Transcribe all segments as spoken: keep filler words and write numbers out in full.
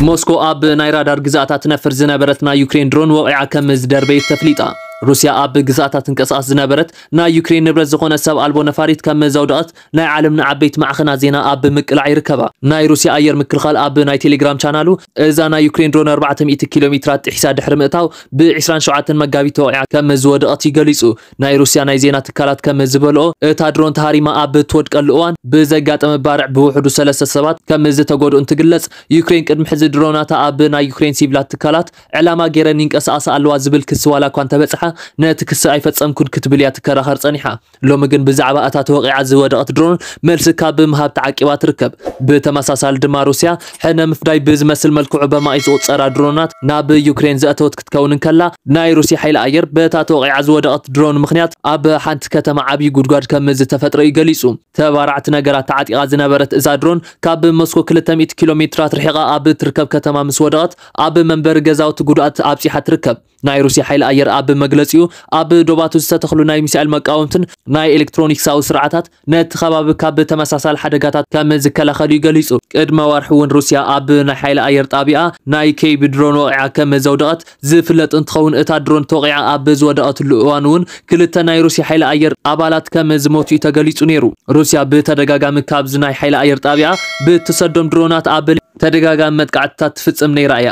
موسكو آب نايرادار جزاتات نفر زنابرت نا يوكرين درون وقع كم دربيت تفليطا روسيا آب جزاتات انقصاص زنابرت نا يوكرين نبرز زخونه سب البو نفاريت كم زودات نا عالمنا عبيت معخنا زينا آب مقلع يركبا نا روسيا اير مكرخال آب ناي تيليجرام شانالو اذا نا يوكرين درون أربعمئة كيلومترات حساب دحر متاو ب عشرين مغابيت وقع كم زودات يغليصو نا روسيا ناي زينا تكالات كم زبلو تا درون تهريما آب تودقل اوان بزغاطم بارع بوحدو ثلاثة سبات كم زتغودو انتغلص يوكرين قدم حز درونات آب نا يوكرين سيبلات تكالات علما غيرن انقصاص الوا زبل كسوالا كو بصحه نت كس ايفصمكن كتبليا تكرهر صنيحه لو مگن بزعبه اتا توقع زودات درون ملس كاب مهاب تعقيبات ركب بتمساسال دما روسيا حنا مفداي بز مسل ملكو بما يصو صرا درونات ناب يوكرين زاتوت كتكونن كلا ناي روسيا حيل اير بتا توقع زودات درون مخنيات اب حنت كتما عبي غدغاد كمز تفطر يغليصو تبارعت نغرات تعقيقه زنبرت اذا درون كاب مسكو مئتين كيلومترات رحقه اب تركب كتما مسودات اب منبر غزاوت غدات ابسي حتركب ناي روسيا حيل اير اب مغلصيو اب دوباتو ዝተخሉ ናይ ሚሳኤል መቃወምትን ናይ ኤሌክትሮኒክሳዊ ስርዓታት ነቲ ከባቢ ካብ ተመሳሳል ሓደጋታት ከም ዝከላኸሉ ይገልጹ ቅድመ ወርሕውን ሩስያ ኣብ ናይ ሓይሊ ኣየር ጣብያ ናይ ኬብ ድሮን ወቕዓ ከም ዘውደቐት ዝፍለጥ እንትኸውን እታ ድሮን ተወቕዓ ኣብ ዝወደቐትሉ እዋን እውን ክልተ ናይ ሩስያ ሓይሊ ኣየር ኣባላት ከም ዝሞቱ ተገሊጹ ነይሩ ሩስያ ብተደጋጋሚ ካብ ናይ ሓይሊ ኣየር ጣብያ ብተሰደም ድሮናት ኣብ ተደጋጋሚ መጥቃዕትታት ትፍጽም ነይራያ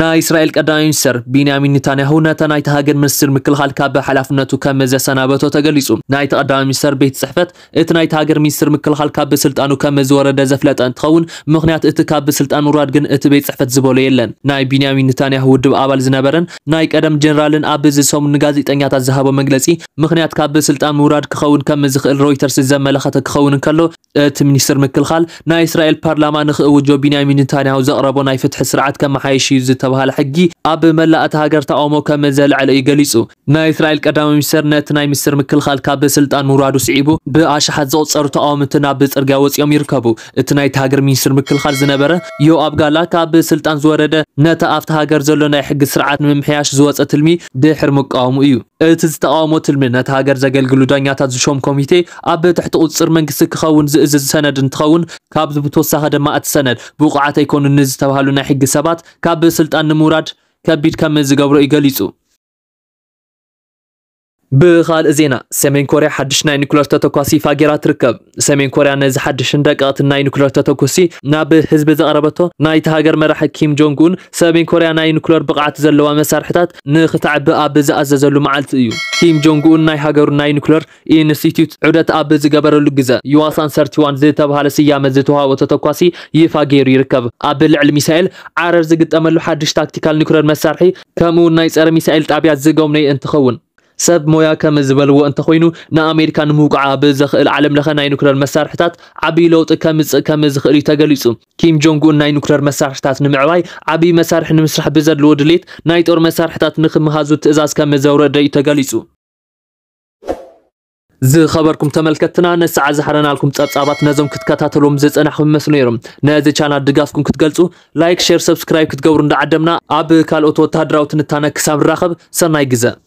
نا إسرائيل قدام ينسر بنيامين نتنياهو نتناي تهاجر منستر مكلخال كاب حلفنته كم زسنابته تغليصو نايت قدام ينسر بيت صحفت اتناي تهاجر منستر مكلخال كاب سلطانو كم زورده زفلت انتخون مخنيات ات كاب سلطانو رادغن ات بيت صحفت زبول يلن ناي بنيامين نتنياهو دب ابال زنبرن ناي قدم جنرالن ابز سومن غازيطنيات زهابو مغلصي مخنيات كاب سلطان مراد كخون كم زخل رويترس زملخته كخون كلو ات منستر مكلخال ناي إسرائيل بارلمان نخو جو بنيامين نتنياهو زقربو ناي فتح سرعت كم حيشي تبهال حقي اب ملأت هاجر تاومو كما زل على يغليصو نا اسرائيل قدام مسرنت نا مسر مكل خالكا بسلطان مرادو سيبو باشحات زو صرو تاومتنا بصرغا وصيوم يركبو ات نا هاجر مسر مكل خال زنبره يو اب غالاكا بسلطان زورده نتا افت هاجر زلو نا حق سرعات ممحياش زوصت لمي دحر مقاومو ايو ات تاومو تلمنت هاجر زغلغلو دانياتا زشوم كوميتي اب تحت قصر منكس كخون زز سند نتخون كاب بتوسخه دما ات سند بقعات يكون نز تبهالو نا حق سبات كاب سلطان مراد كبيد كم زغبرو يغليصو بخال زينا سمين كوريا حدش ناي نيوكلير تاتوكاسي فاجيرا تركب سمين كوريا نز حدش ندقات ناي نيوكلير تاتوكاسي ناب حزب زقربته ناي تهاجر مرحي كيم جونغون سمين كوريا ناي نيوكلير بقعات زلوا مسارحتات نختعب اب زاززلو معلت እዩ كيم جونغون ناي هاجر ناي نيوكلير انستيتيوت عدت اب زغبرلو غزا يواسان ثلاثة وأربعين زتبهاله سيام زتوهاو تاتوكاسي يفاجيرو يركب اب العل ميسائيل عرر زغطملو حدش تاكتيكال نيوكلير مسارحي كمو ناي صر ميسائيل طابيات زغومني انتخون سب مويا كم زبلو انت خوينو نا امريكا نموقع بزخل عالم لخ ناي نوكلير مسارحتات عبي لوط كم كم زخل يتغليصو كيم جونغ ون ناي نوكلير مسارحتات نمعواي عبي مسارح نمسرح بزدلو دليت ناي طور مسارحتات نخم هازو تئزاز كم زورده يتغليصو ز خبركم تملكتنا نسع زحرنا لكم تصابات نزم كتكاتاتلوم زصنحم مسنيرم نازي چانال دغافكم كتغلصو لايك شير سبسكرايب كتغبرو ندعدمنا اب كالوت وتادراوت نتانك سامراخب سناي گزا